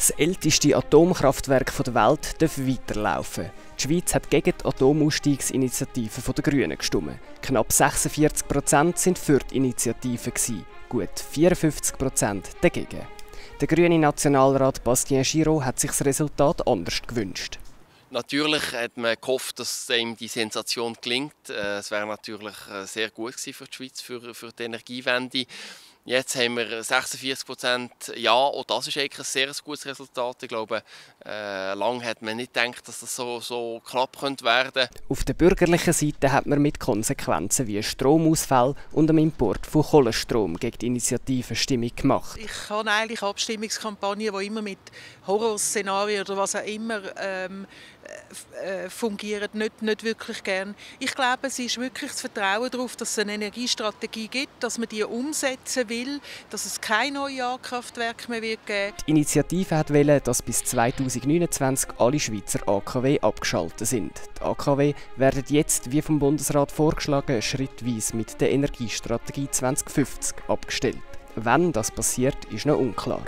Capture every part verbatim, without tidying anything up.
Das älteste Atomkraftwerk der Welt darf weiterlaufen. Die Schweiz hat gegen die Atomausstiegsinitiative der Grünen gestimmt. Knapp sechsundvierzig Prozent waren für die Initiative, gut vierundfünfzig Prozent dagegen. Der grüne Nationalrat Bastien Giro hat sich das Resultat anders gewünscht. Natürlich hat man gehofft, dass ihm die Sensation gelingt. Es wäre natürlich sehr gut gewesen für die Schweiz, für, für die Energiewende. Jetzt haben wir sechsundvierzig Prozent Ja, und das ist eigentlich ein sehr gutes Resultat. Ich glaube, äh, lange hat man nicht gedacht, dass das so, so knapp könnte werden. Auf der bürgerlichen Seite hat man mit Konsequenzen wie Stromausfall und dem Import von Kohlenstrom gegen die Initiative Stimmung gemacht. Ich habe eigentlich Abstimmungskampagnen, die immer mit Horrorszenarien oder was auch immer ähm, äh, fungieren, nicht, nicht wirklich gern. Ich glaube, es ist wirklich das Vertrauen darauf, dass es eine Energiestrategie gibt, dass man die umsetzen will. Dass es kein neues A K W mehr geben wird. Die Initiative wollte, dass bis zweitausendneunundzwanzig alle Schweizer A K W abgeschaltet sind. Die A K W werden jetzt, wie vom Bundesrat vorgeschlagen, schrittweise mit der Energiestrategie zweitausendfünfzig abgestellt. Wann das passiert, ist noch unklar.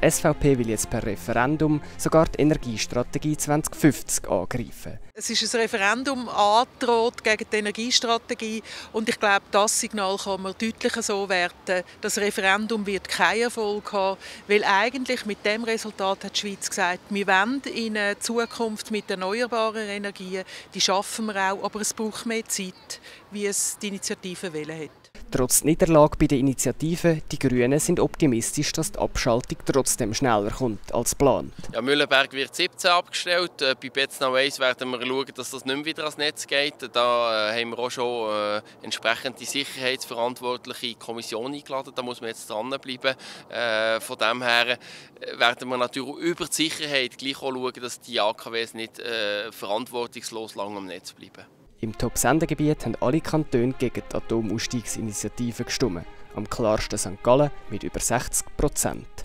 Die S V P will jetzt per Referendum sogar die Energiestrategie zweitausendfünfzig angreifen. Es ist ein Referendum angedroht gegen die Energiestrategie und ich glaube, das Signal kann man deutlicher so werten. Das Referendum wird keinen Erfolg haben, weil eigentlich mit dem Resultat hat die Schweiz gesagt, wir wollen in Zukunft mit erneuerbaren Energien, die schaffen wir auch, aber es braucht mehr Zeit, wie es die Initiative wollen hat. Trotz Niederlage bei der Initiative, die Grünen sind optimistisch, dass die Abschaltung trotzdem schneller kommt als geplant. Ja, Mühlenberg wird siebzehn abgestellt. Bei Beznau eins werden wir schauen, dass das nicht mehr wieder ans Netz geht. Da äh, haben wir auch schon äh, entsprechend die sicherheitsverantwortliche Kommission eingeladen. Da muss man jetzt dranbleiben. Äh, von dem her werden wir natürlich über die Sicherheit gleich auch schauen, dass die A K Ws nicht äh, verantwortungslos lang am Netz bleiben. Im Top-Sendegebiet haben alle Kantone gegen die Atomausstiegsinitiative gestimmt. Am klarsten Sankt Gallen mit über sechzig Prozent.